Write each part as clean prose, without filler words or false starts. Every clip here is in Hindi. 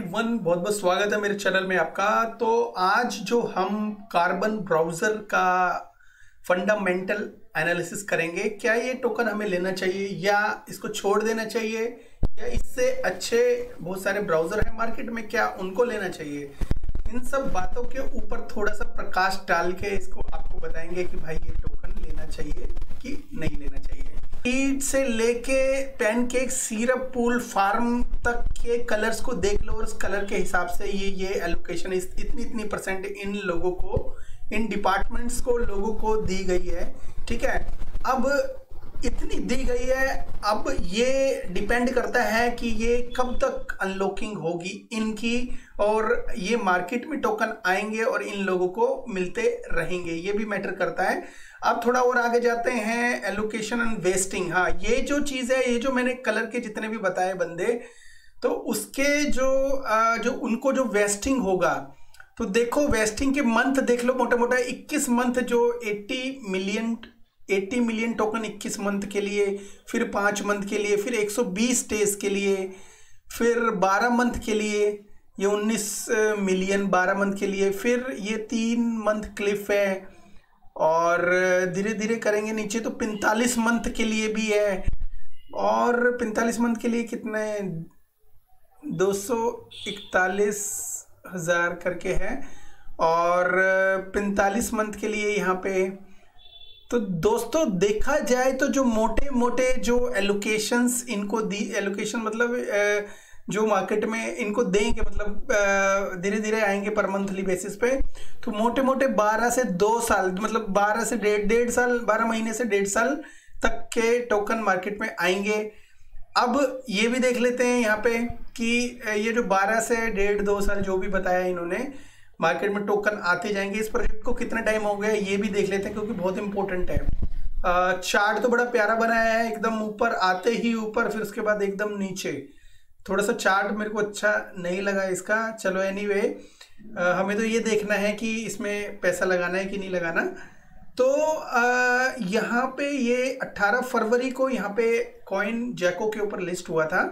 बहुत बहुत स्वागत है मेरे चैनल में आपका। तो आज जो हम कार्बन ब्राउजर का फंडामेंटल एनालिसिस करेंगे, क्या ये टोकन हमें लेना चाहिए या इसको छोड़ देना चाहिए, या इससे अच्छे बहुत सारे ब्राउजर हैं मार्केट में, क्या उनको लेना चाहिए, इन सब बातों के ऊपर थोड़ा सा प्रकाश डाल के इसको आपको बताएंगे कि भाई ये टोकन लेना चाहिए कि नहीं लेना चाहिए। गीट से लेके पैनकेक सिरप पूल फार्म तक के कलर्स को देख लो, और उस कलर के हिसाब से ये एलोकेशन इतनी परसेंट इन लोगों को, इन डिपार्टमेंट्स को, लोगों को दी गई है। ठीक है, अब इतनी दी गई है, अब ये डिपेंड करता है कि ये कब तक अनलॉकिंग होगी इनकी, और ये मार्केट में टोकन आएंगे और इन लोगों को मिलते रहेंगे, ये भी मैटर करता है। अब थोड़ा और आगे जाते हैं, एलोकेशन एंड वेस्टिंग। हाँ, ये जो चीज़ है, ये जो मैंने कलर के जितने भी बताए बंदे, तो उसके जो उनको जो वेस्टिंग होगा, तो देखो वेस्टिंग के मंथ देख लो, मोटा मोटा 21 मंथ जो 80 मिलियन टोकन 21 मंथ के लिए, फिर 5 मंथ के लिए, फिर 120 डेज के लिए, फिर 12 मंथ के लिए, ये 19 मिलियन 12 मंथ के लिए, फिर ये 3 मंथ क्लिफ है, और धीरे धीरे करेंगे नीचे, तो 45 मंथ के लिए भी है, और 45 मंथ के लिए कितना है 241,000 करके है, और 45 मंथ के लिए यहाँ पे। तो दोस्तों देखा जाए तो जो मोटे मोटे जो एलोकेशंस इनको दी, एलोकेशन मतलब जो मार्केट में इनको देंगे, मतलब धीरे धीरे आएंगे पर मंथली बेसिस पे, तो मोटे मोटे 12 से 2 साल, मतलब 12 से डेढ़ साल, 12 महीने से डेढ़ साल तक के टोकन मार्केट में आएंगे। अब ये भी देख लेते हैं यहाँ पे कि ये जो 12 से डेढ़ 2 साल जो भी बताया इन्होंने, मार्केट में टोकन आते जाएंगे, इस प्रोजेक्ट को कितना टाइम हो गया ये भी देख लेते हैं, क्योंकि बहुत इंपॉर्टेंट है। चार्ट तो बड़ा प्यारा बनाया है, एकदम ऊपर आते ही ऊपर, फिर उसके बाद एकदम नीचे, थोड़ा सा चार्ट मेरे को अच्छा नहीं लगा इसका। चलो एनीवे, हमें तो ये देखना है कि इसमें पैसा लगाना है कि नहीं लगाना। तो यहाँ पे ये 18 फरवरी को यहाँ पे कॉइन जैको के ऊपर लिस्ट हुआ था,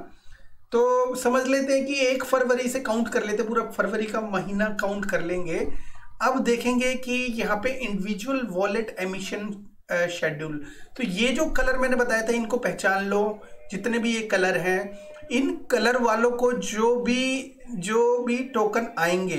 तो समझ लेते हैं कि 1 फरवरी से काउंट कर लेते, पूरा फरवरी का महीना काउंट कर लेंगे। अब देखेंगे कि यहाँ पे इंडिविजुअल वॉलेट एमिशन शेड्यूल, तो ये जो कलर मैंने बताया था इनको पहचान लो, जितने भी ये कलर हैं, इन कलर वालों को जो भी टोकन आएंगे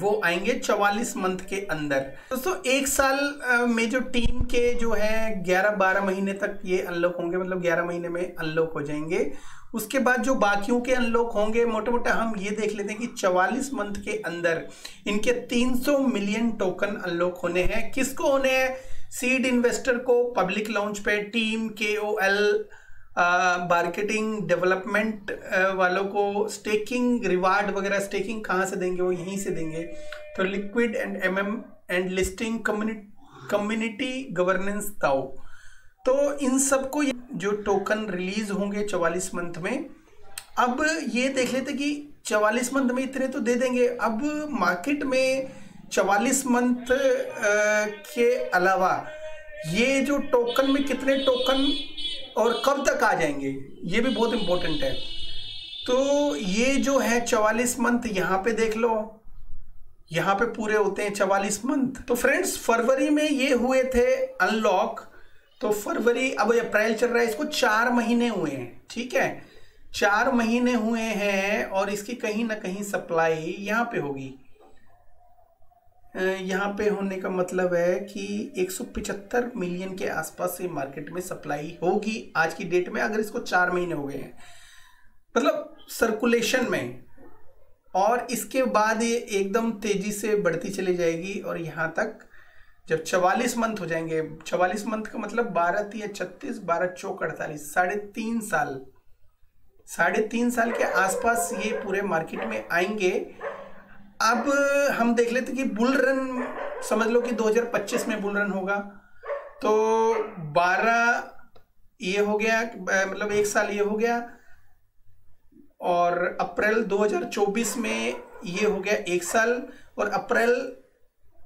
वो आएंगे 44 मंथ के अंदर। दोस्तों एक साल में जो टीम के जो है 11-12 महीने तक ये अनलॉक होंगे, मतलब 11 महीने में अनलॉक हो जाएंगे। उसके बाद जो बाकियों के अनलॉक होंगे, मोटे मोटा हम ये देख लेते हैं कि 44 मंथ के अंदर इनके 300 मिलियन टोकन अनलॉक होने हैं। किसको होने हैं? सीड इन्वेस्टर को, पब्लिक लॉन्च पे टीम, KOL, मार्केटिंग, डेवलपमेंट वालों को, स्टेकिंग, रिवार्ड वगैरह। स्टेकिंग कहाँ से देंगे? वो यहीं से देंगे, तो liquid and MM and listing, community governance DAO. तो इन सबको जो टोकन रिलीज होंगे 44 मंथ में। अब ये देख लेते कि 44 मंथ में इतने तो दे देंगे। अब मार्केट में 44 मंथ के अलावा ये जो टोकन में कितने टोकन और कब तक आ जाएंगे ये भी बहुत इम्पोर्टेंट है। तो ये जो है 44 मंथ, यहाँ पे देख लो, यहाँ पे पूरे होते हैं 44 मंथ। तो फ्रेंड्स फरवरी में ये हुए थे अनलॉक, तो फरवरी, अब अप्रैल चल रहा है, इसको 4 महीने हुए हैं। ठीक है, 4 महीने हुए हैं, और इसकी कहीं ना कहीं सप्लाई यहाँ पे होगी। यहाँ पे होने का मतलब है कि 175 मिलियन के आसपास से मार्केट में सप्लाई होगी आज की डेट में, अगर इसको 4 महीने हो गए हैं मतलब सर्कुलेशन में, और इसके बाद ये एकदम तेज़ी से बढ़ती चली जाएगी, और यहाँ तक जब 44 मंथ हो जाएंगे, 44 मंथ का मतलब 12×3=36, 12×4=48, 3.5 साल, 3.5 साल के आसपास ये पूरे मार्केट में आएंगे। अब हम देख लेते कि बुल रन, समझ लो कि 2025 में बुल रन होगा, तो 12 ये हो गया, मतलब 1 साल ये हो गया, और अप्रैल 2024 में ये हो गया 1 साल, और अप्रैल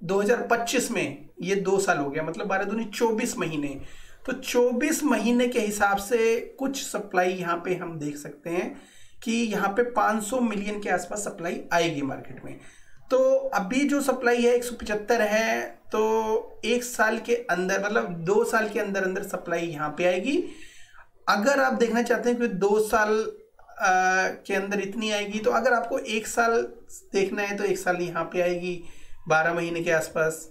2025 में ये 2 साल हो गया, मतलब 12×2=24 महीने। तो 24 महीने के हिसाब से कुछ सप्लाई यहाँ पे हम देख सकते हैं कि यहाँ पे 500 मिलियन के आसपास सप्लाई आएगी मार्केट में। तो अभी जो सप्लाई है 175 है, तो एक साल के अंदर मतलब 2 साल के अंदर अंदर सप्लाई यहाँ पे आएगी। अगर आप देखना चाहते हैं कि 2 साल के अंदर इतनी आएगी, तो अगर आपको 1 साल देखना है तो 1 साल यहाँ पे आएगी 12 महीने के आसपास।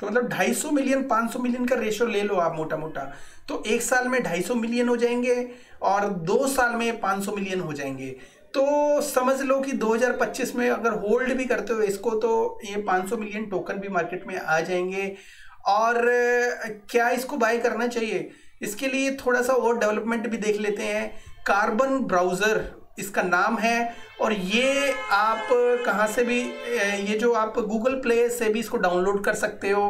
तो मतलब 250 मिलियन 500 मिलियन का रेशियो ले लो आप मोटा मोटा, तो 1 साल में 250 मिलियन हो जाएंगे और 2 साल में 500 मिलियन हो जाएंगे। तो समझ लो कि 2025 में अगर होल्ड भी करते हो इसको तो ये 500 मिलियन टोकन भी मार्केट में आ जाएंगे। और क्या इसको बाय करना चाहिए, इसके लिए थोड़ा सा और डेवलपमेंट भी देख लेते हैं। कार्बन ब्राउज़र इसका नाम है, और ये आप कहाँ से भी, ये जो आप गूगल प्ले से भी इसको डाउनलोड कर सकते हो।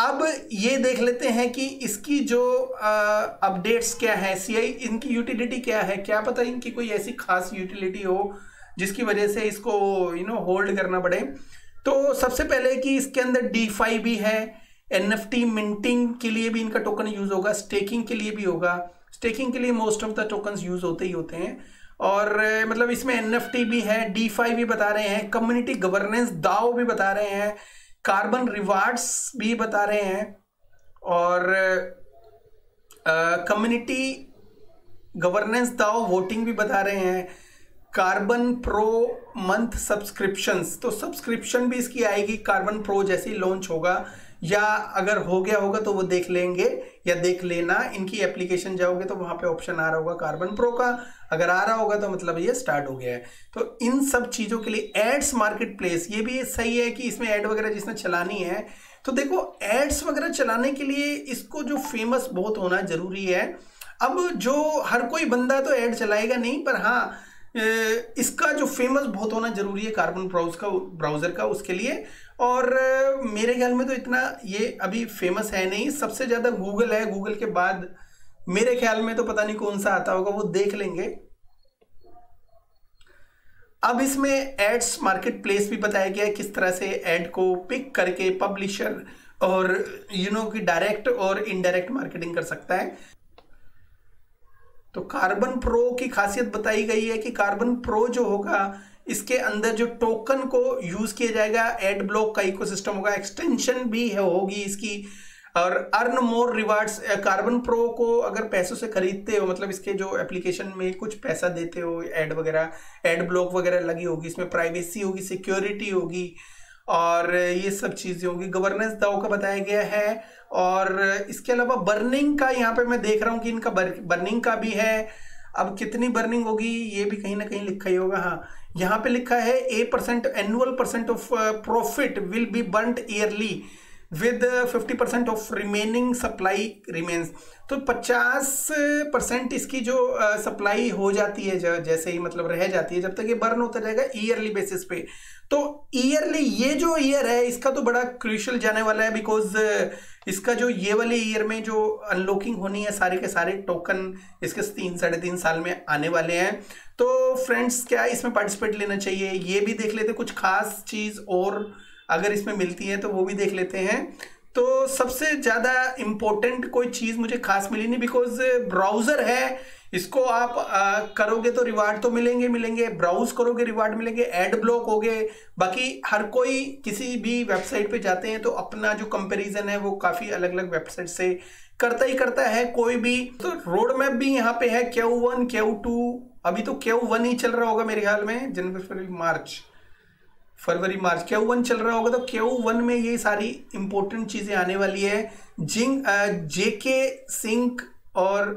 अब ये देख लेते हैं कि इसकी जो अपडेट्स क्या है, इनकी यूटिलिटी क्या है। क्या पता इनकी कोई ऐसी खास यूटिलिटी हो जिसकी वजह से इसको होल्ड करना पड़े। तो सबसे पहले कि इसके अंदर DeFi भी है, NFT मिंटिंग के लिए भी इनका टोकन यूज़ होगा, स्टेकिंग के लिए भी होगा। स्टेकिंग के लिए most of the tokens use होते ही होते हैं। और मतलब इसमें NFT भी है, DeFi भी बता रहे हैं, कम्युनिटी गवर्नेंस DAO भी बता रहे हैं, कार्बन रिवार्ड्स भी बता रहे हैं, और कम्युनिटी गवर्नेंस DAO वोटिंग भी बता रहे हैं, कार्बन प्रो मंथ सब्सक्रिप्शंस, तो सब्सक्रिप्शन भी इसकी आएगी कार्बन प्रो जैसे ही लॉन्च होगा, या अगर हो गया होगा तो वो देख लेंगे या देख लेना। इनकी एप्लीकेशन जाओगे तो वहाँ पे ऑप्शन आ रहा होगा कार्बन प्रो का, अगर आ रहा होगा तो मतलब ये स्टार्ट हो गया है। तो इन सब चीज़ों के लिए एड्स मार्केट प्लेस, ये भी सही है कि इसमें एड वगैरह जिसने चलानी है, तो देखो एड्स वगैरह चलाने के लिए इसको जो फेमस बहुत होना ज़रूरी है। अब जो हर कोई बंदा तो एड चलाएगा नहीं, पर हाँ इसका जो फेमस बहुत होना ज़रूरी है कार्बन ब्राउज़र का उसके लिए। और मेरे ख्याल में तो इतना ये अभी फेमस है नहीं, सबसे ज़्यादा गूगल है, गूगल के बाद मेरे ख्याल में तो पता नहीं कौन सा आता होगा, वो देख लेंगे। अब इसमें एड्स मार्केट प्लेस भी बताया गया है किस तरह से एड को पिक करके पब्लिशर और की डायरेक्ट और इनडायरेक्ट मार्केटिंग कर सकता है। तो कार्बन प्रो की खासियत बताई गई है कि कार्बन प्रो जो होगा इसके अंदर जो टोकन को यूज़ किया जाएगा, एड ब्लॉक का इकोसिस्टम होगा, एक्सटेंशन भी होगी इसकी, और earn more rewards. Carbon pro को अगर पैसों से खरीदते हो, मतलब इसके जो एप्लीकेशन में कुछ पैसा देते हो, एड वगैरह एड ब्लॉक वगैरह लगी होगी, इसमें प्राइवेसी होगी, सिक्योरिटी होगी, और ये सब चीज़ें होंगी। गवर्नेंस DAO का बताया गया है, और इसके अलावा बर्निंग का यहाँ पे मैं देख रहा हूँ कि इनका बर्निंग का भी है। अब कितनी बर्निंग होगी ये भी कहीं ना कहीं लिखा ही होगा। हाँ, यहाँ पे लिखा है 8% annual % of profit will be burned yearly with 50% of remaining supply remains. तो 50% इसकी जो सप्लाई हो जाती है जैसे ही मतलब रह जाती है जब तक ये बर्न होता रहेगा ईयरली बेसिस पे। तो ईयरली ये जो ईयर है इसका तो बड़ा क्रूशियल जाने वाला है, बिकॉज इसका जो ये वाले ईयर में जो अनलॉकिंग होनी है, सारे के सारे टोकन इसके 3-3.5 साल में आने वाले हैं। तो फ्रेंड्स, क्या इसमें पार्टिसिपेट लेना चाहिए ये भी देख लेते, कुछ खास चीज़ और अगर इसमें मिलती है तो वो भी देख लेते हैं। तो सबसे ज़्यादा इम्पोर्टेंट कोई चीज़ मुझे खास मिली नहीं, बिकॉज ब्राउज़र है, इसको आप करोगे तो रिवार्ड तो मिलेंगे, ब्राउज़ करोगे रिवार्ड मिलेंगे, एड ब्लॉक हो गए। बाकी हर कोई किसी भी वेबसाइट पे जाते हैं तो अपना जो कंपैरिजन है वो काफ़ी अलग अलग वेबसाइट से करता ही करता है कोई भी। तो रोड मैप भी यहाँ पे है, KU1 KU2, अभी तो KU1 ही चल रहा होगा मेरे ख्याल में, फरवरी मार्च KU1 चल रहा होगा। तो KU1 में ये सारी इम्पोर्टेंट चीज़ें आने वाली है, JK सिंक, और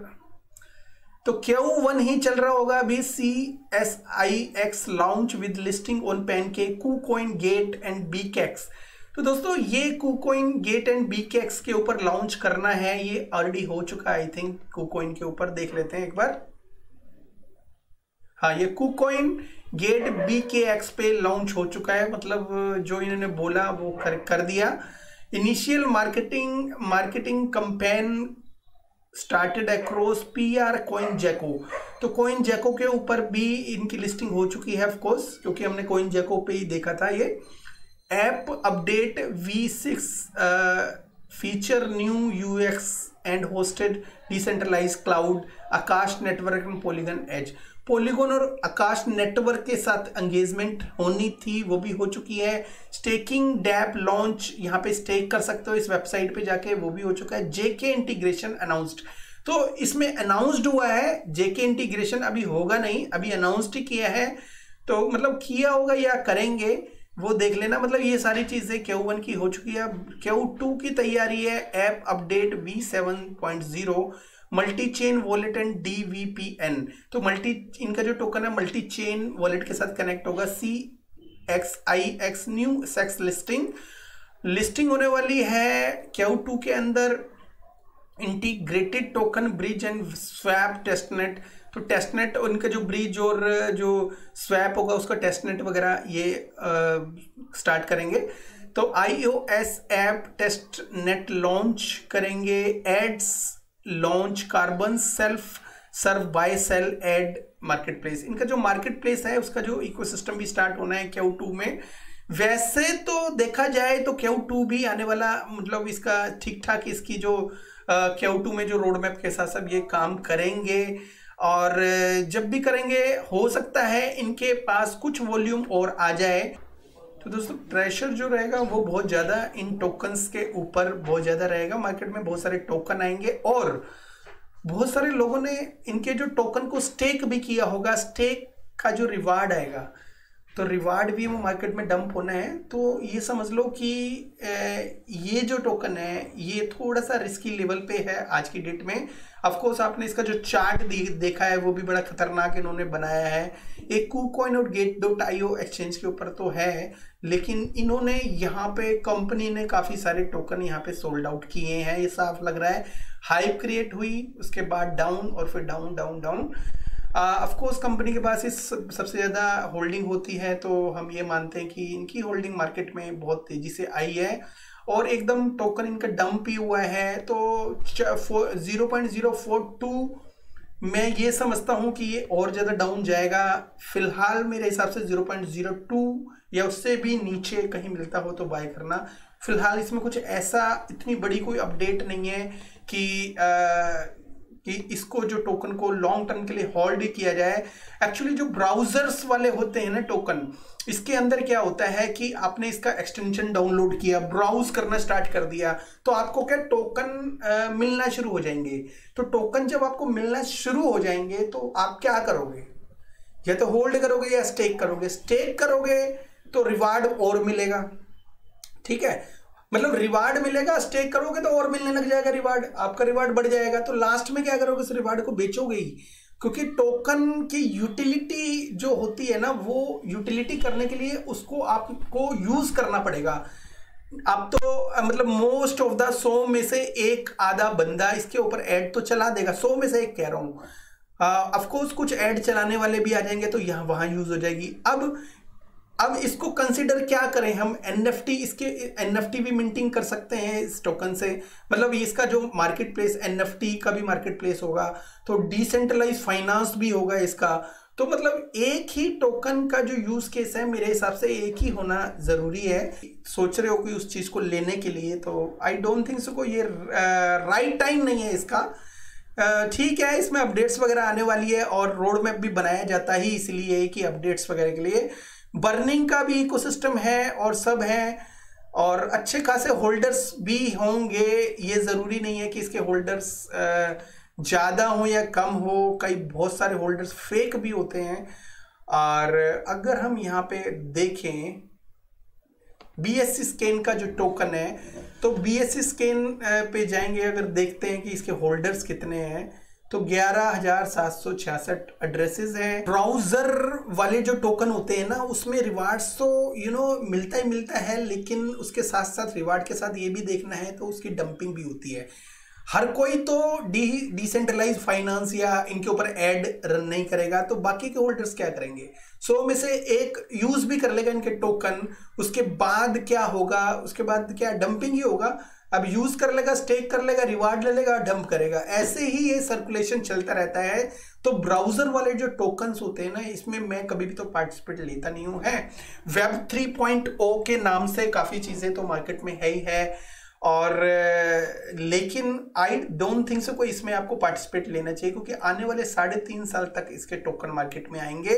तो KU1 ही चल रहा होगा अभी। CSIX launch with listing on Pancake, KuCoin Gate and BKEX। तो दोस्तों ये KuCoin गेट एंड BKEX के ऊपर लॉन्च करना है, ये ऑलरेडी हो चुका है आई थिंक KuCoin के ऊपर, देख लेते हैं एक बार। हाँ, ये KuCoin गेट BKEX पे लॉन्च हो चुका है, मतलब जो इन्होंने बोला वो कर दिया। Initial marketing campaign started across PR CoinGecko। तो CoinGecko के ऊपर भी इनकी लिस्टिंग हो चुकी है ऑफ कोर्स, क्योंकि हमने CoinGecko पे ही देखा था। ये app update V6 feature new UX and hosted decentralized cloud, Akash network and Polygon edge. Polygon और आकाश नेटवर्क के साथ एंगेजमेंट होनी थी, वो भी हो चुकी है। स्टेकिंग डैप लॉन्च, यहाँ पे स्टेक कर सकते हो इस वेबसाइट पे जाके, वो भी हो चुका है। जेके इंटीग्रेशन अनाउंस्ड, तो इसमें अनाउंस्ड हुआ है, जेके इंटीग्रेशन अभी होगा नहीं, अभी अनाउंस्ड ही किया है, तो मतलब किया होगा या करेंगे वो देख लेना। मतलब ये सारी चीज़ें Q1 की हो चुकी है, Q2 की तैयारी है। App update V7.0, multi chain wallet and DVPN, तो मल्टी, इनका जो टोकन है मल्टी चेन वॉलेट के साथ कनेक्ट होगा। CSIX न्यू सेक्स लिस्टिंग होने वाली है Q2 के अंदर। Integrated token bridge and swap testnet, तो टेस्टनेट उनका जो ब्रिज और जो स्वैप होगा उसका टेस्टनेट वगैरह ये स्टार्ट करेंगे। तो iOS ऐप टेस्टनेट लॉन्च करेंगे। Ads launch, carbon self serve buy sell ad market place, इनका जो मार्केट प्लेस है उसका जो इकोसिस्टम भी स्टार्ट होना है Q2 में। वैसे तो देखा जाए तो Q2 भी आने वाला, मतलब इसका ठीक ठाक, इसकी जो Q2 में जो रोड मैप के साथ सब ये काम करेंगे, और जब भी करेंगे हो सकता है इनके पास कुछ वॉल्यूम और आ जाए। तो दोस्तों प्रेशर जो रहेगा वो बहुत ज़्यादा इन टोकन्स के ऊपर बहुत ज़्यादा रहेगा। मार्केट में बहुत सारे टोकन आएंगे और बहुत सारे लोगों ने इनके जो टोकन को स्टेक भी किया होगा, स्टेक का जो रिवार्ड आएगा तो रिवार्ड भी वो मार्केट में डंप होना है। तो ये समझ लो कि ये जो टोकन है ये थोड़ा सा रिस्की लेवल पे है आज की डेट में। ऑफ कोर्स आपने इसका जो चार्ट देखा है वो भी बड़ा खतरनाक इन्होंने बनाया है। एक KuCoin और Gate.io एक्सचेंज के ऊपर तो है, लेकिन इन्होंने यहाँ पे, कंपनी ने काफ़ी सारे टोकन यहाँ पे सोल्ड आउट किए हैं, ये साफ लग रहा है। हाइप क्रिएट हुई, उसके बाद डाउन और फिर down down down. Of course company के पास इस सबसे ज़्यादा होल्डिंग होती है, तो हम ये मानते हैं कि इनकी होल्डिंग मार्केट में बहुत तेज़ी से आई है और एकदम टोकन इनका डंप ही हुआ है। तो 0.042 मैं ये समझता हूँ कि ये और ज़्यादा डाउन जाएगा। फ़िलहाल मेरे हिसाब से 0.02 या उससे भी नीचे कहीं मिलता हो तो बाय करना। फ़िलहाल इसमें कुछ ऐसा, इतनी बड़ी कोई अपडेट नहीं है कि इसको, जो टोकन को लॉन्ग टर्म के लिए होल्ड किया जाए। एक्चुअली जो ब्राउज़र्स वाले होते हैं ना टोकन, इसके अंदर क्या होता है कि आपने इसका एक्सटेंशन डाउनलोड किया, ब्राउज़ करना स्टार्ट कर दिया, तो आपको क्या टोकन मिलना शुरू हो जाएंगे। तो टोकन जब आपको मिलना शुरू हो जाएंगे तो आप क्या करोगे, या तो होल्ड करोगे या स्टेक करोगे। स्टेक करोगे तो रिवार्ड और मिलेगा, ठीक है, मतलब रिवार्ड मिलेगा। स्टेक करोगे तो और मिलने लग जाएगा रिवार्ड, आपका रिवार्ड बढ़ जाएगा। तो लास्ट में क्या करोगे, उस रिवार्ड को बेचोगे ही, क्योंकि टोकन की यूटिलिटी जो होती है ना, वो यूटिलिटी करने के लिए उसको आपको यूज़ करना पड़ेगा। आप तो मतलब मोस्ट ऑफ द 100 में से एक आधा बंदा इसके ऊपर ऐड तो चला देगा, 100 में से एक कह रहा हूँ। ऑफकोर्स कुछ ऐड चलाने वाले भी आ जाएंगे, तो यहाँ वहाँ यूज़ हो जाएगी। अब इसको कंसिडर क्या करें हम, NFT, इसके NFT भी मिंटिंग कर सकते हैं इस टोकन से। मतलब इसका जो मार्केट प्लेस, NFT का भी मार्केट प्लेस होगा, तो डिसेंट्रलाइज फाइनेंस भी होगा इसका। तो मतलब एक ही टोकन का जो यूज़ केस है मेरे हिसाब से एक ही होना ज़रूरी है। सोच रहे हो कि उस चीज़ को लेने के लिए, तो आई डोंट थिंक सो को ये राइट टाइम नहीं है इसका। ठीक है, इसमें अपडेट्स वगैरह आने वाली है और रोड मैप भी बनाया जाता ही इसलिए कि अपडेट्स वगैरह के लिए। बर्निंग का भी इकोसिस्टम है और सब है, और अच्छे खासे होल्डर्स भी होंगे। ये ज़रूरी नहीं है कि इसके होल्डर्स ज़्यादा हो या कम हो, कई बहुत सारे होल्डर्स फेक भी होते हैं। और अगर हम यहाँ पे देखें BSCscan का जो टोकन है, तो BSCscan पे जाएंगे, अगर देखते हैं कि इसके होल्डर्स कितने हैं, तो 11,766 एड्रेसेस हैं। ब्राउज़र वाले जो टोकन होते हैं ना, उसमें रिवार्ड्स तो मिलता ही मिलता है, लेकिन उसके साथ साथ रिवार्ड के साथ ये भी देखना है तो उसकी डंपिंग भी होती है। हर कोई तो डिसेंट्रलाइज फाइनेंस या इनके ऊपर ऐड रन नहीं करेगा, तो बाकी के होल्डर्स क्या करेंगे, 100 में से एक यूज़ भी कर लेगा इनके टोकन। उसके बाद क्या होगा, उसके बाद क्या डंपिंग ही होगा। अब यूज़ कर लेगा, स्टेक कर लेगा, रिवार्ड ले लेगा, डंप करेगा, ऐसे ही ये सर्कुलेशन चलता रहता है। तो ब्राउज़र वाले जो टोकन्स होते हैं ना, इसमें मैं कभी भी तो पार्टिसिपेट लेता नहीं हूँ। है वेब 3.0 के नाम से काफ़ी चीज़ें तो मार्केट में है ही है, और लेकिन आई डोंट थिंक सो कोई इसमें आपको पार्टिसिपेट लेना चाहिए, क्योंकि आने वाले 3.5 साल तक इसके टोकन मार्केट में आएंगे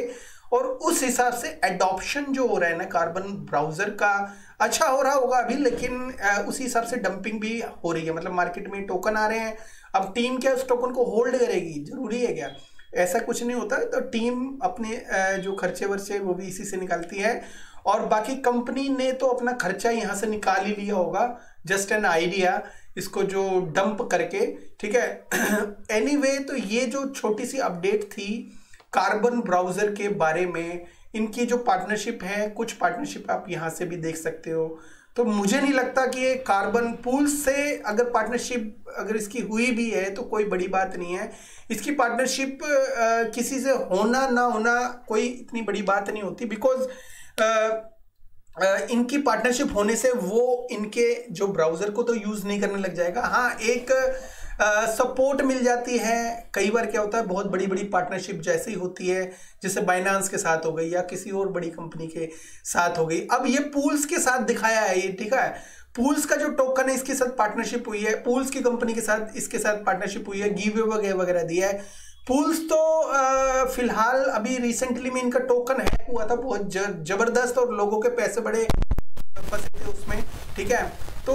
और उस हिसाब से एडॉप्शन जो हो रहा है ना कार्बन ब्राउज़र का अच्छा हो रहा होगा अभी, लेकिन उसी हिसाब से डंपिंग भी हो रही है। मतलब मार्केट में टोकन आ रहे हैं, अब टीम क्या उस टोकन को होल्ड करेगी? जरूरी है क्या? ऐसा कुछ नहीं होता। तो टीम अपने जो खर्चे वर्चे वो भी इसी से निकालती है, और बाकी कंपनी ने तो अपना खर्चा यहाँ से निकाल ही लिया होगा, जस्ट एन आइडिया, इसको जो डंप करके, ठीक है। एनीवे तो ये जो छोटी सी अपडेट थी कार्बन ब्राउज़र के बारे में, इनकी जो पार्टनरशिप है, कुछ पार्टनरशिप आप यहाँ से भी देख सकते हो। तो मुझे नहीं लगता कि ये कार्बन पूल्स से अगर पार्टनरशिप अगर इसकी हुई भी है तो कोई बड़ी बात नहीं है। इसकी पार्टनरशिप किसी से होना ना होना कोई इतनी बड़ी बात नहीं होती, बिकॉज इनकी पार्टनरशिप होने से वो इनके जो ब्राउज़र को तो यूज़ नहीं करने लग जाएगा। हाँ, एक सपोर्ट मिल जाती है। कई बार क्या होता है, बहुत बड़ी बड़ी पार्टनरशिप जैसे ही होती है, जैसे बाइनांस के साथ हो गई या किसी और बड़ी कंपनी के साथ हो गई। अब ये पूल्स के साथ दिखाया है ये, ठीक है। पूल्स का जो टोकन है इसके साथ पार्टनरशिप हुई है, पूल्स की कंपनी के साथ इसके साथ पार्टनरशिप हुई है, गिव अवे वगैरह दिया है। पूल्स तो फिलहाल अभी रिसेंटली में इनका टोकन हैक हुआ था, बहुत जबरदस्त, और लोगों के पैसे बड़े फंसे थे उसमें, ठीक है। तो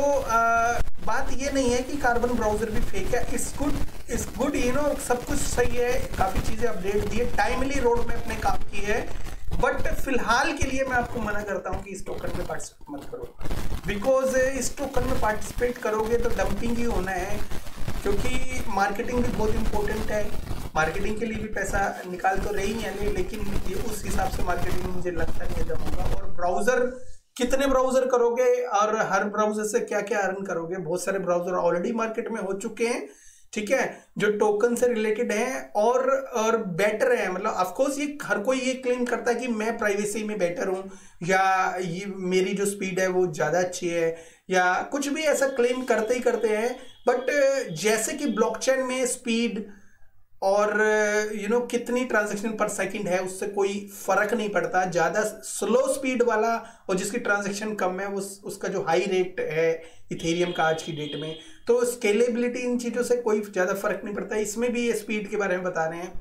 बात ये नहीं है कि कार्बन ब्राउज़र भी फेक है, इट्स गुड, यू नो, सब कुछ सही है, काफ़ी चीज़ें अपडेट दी है, टाइमली रोड में अपने काम की है, बट फिलहाल के लिए मैं आपको मना करता हूँ कि इस टोकन में पार्टिसिपेट मत करो, बिकॉज इस टोकन में पार्टिसिपेट करोगे तो डंपिंग ही होना है, क्योंकि मार्केटिंग भी बहुत इंपॉर्टेंट है। मार्केटिंग के लिए भी पैसा निकाल तो रही है, लेकिन ये उस हिसाब से मार्केटिंग मुझे लगता नहीं जब होगा। और ब्राउज़र कितने ब्राउज़र करोगे और हर ब्राउज़र से क्या क्या अर्न करोगे? बहुत सारे ब्राउज़र ऑलरेडी मार्केट में हो चुके हैं, ठीक है, जो टोकन से रिलेटेड है और बेटर है। मतलब ऑफकोर्स ये हर कोई ये क्लेम करता है कि मैं प्राइवेसी में बेटर हूँ, या ये मेरी जो स्पीड है वो ज़्यादा अच्छी है, या कुछ भी ऐसा क्लेम करते हैं। बट जैसे कि ब्लॉकचेन में स्पीड और यू नो कितनी ट्रांजेक्शन पर सेकंड है उससे कोई फ़र्क नहीं पड़ता। ज़्यादा स्लो स्पीड वाला और जिसकी ट्रांजेक्शन कम है उसका जो हाई रेट है इथेरियम का आज की डेट में, तो स्केलेबिलिटी इन चीज़ों से कोई ज़्यादा फ़र्क नहीं पड़ता। इसमें भी ये स्पीड के बारे में बता रहे हैं,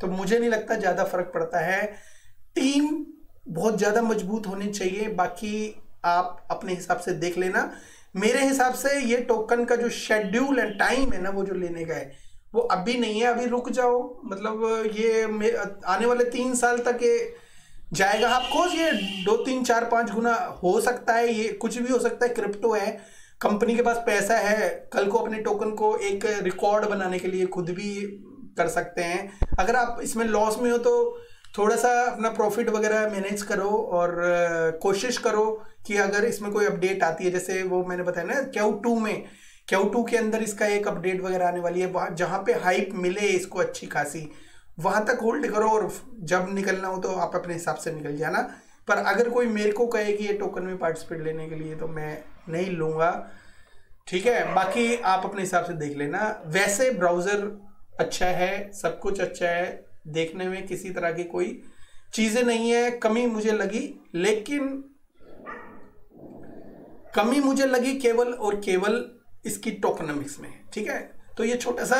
तो मुझे नहीं लगता ज़्यादा फ़र्क पड़ता है। टीम बहुत ज़्यादा मजबूत होनी चाहिए, बाकी आप अपने हिसाब से देख लेना। मेरे हिसाब से ये टोकन का जो शेड्यूल एंड टाइम है ना, वो जो लेने का है वो अभी नहीं है, अभी रुक जाओ। मतलब ये आने वाले 3 साल तक ये जाएगा। ऑफकोर्स ये 2, 3, 4, 5 गुना हो सकता है, ये कुछ भी हो सकता है। क्रिप्टो है, कंपनी के पास पैसा है, कल को अपने टोकन को एक रिकॉर्ड बनाने के लिए खुद भी कर सकते हैं। अगर आप इसमें लॉस में हो तो थोड़ा सा अपना प्रॉफिट वगैरह मैनेज करो और कोशिश करो कि अगर इसमें कोई अपडेट आती है, जैसे वो मैंने बताया ना Q2 में, Q2 के अंदर इसका एक अपडेट वगैरह आने वाली है, वहाँ जहाँ पे हाइप मिले इसको अच्छी खासी, वहाँ तक होल्ड करो, और जब निकलना हो तो आप अपने हिसाब से निकल जाना। पर अगर कोई मेरे को कहे कि ये टोकन में पार्टिसिपेट लेने के लिए, तो मैं नहीं लूँगा, ठीक है। बाकी आप अपने हिसाब से देख लेना। वैसे ब्राउज़र अच्छा है, सब कुछ अच्छा है, देखने में किसी तरह की कोई चीज़ें नहीं है, कमी मुझे लगी, लेकिन कमी मुझे लगी केवल और केवल इसकी टोकनमिक्स में, ठीक है। तो ये छोटा सा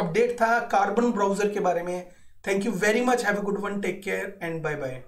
अपडेट था कार्बन ब्राउज़र के बारे में। Thank you very much, have a good one, take care and bye bye.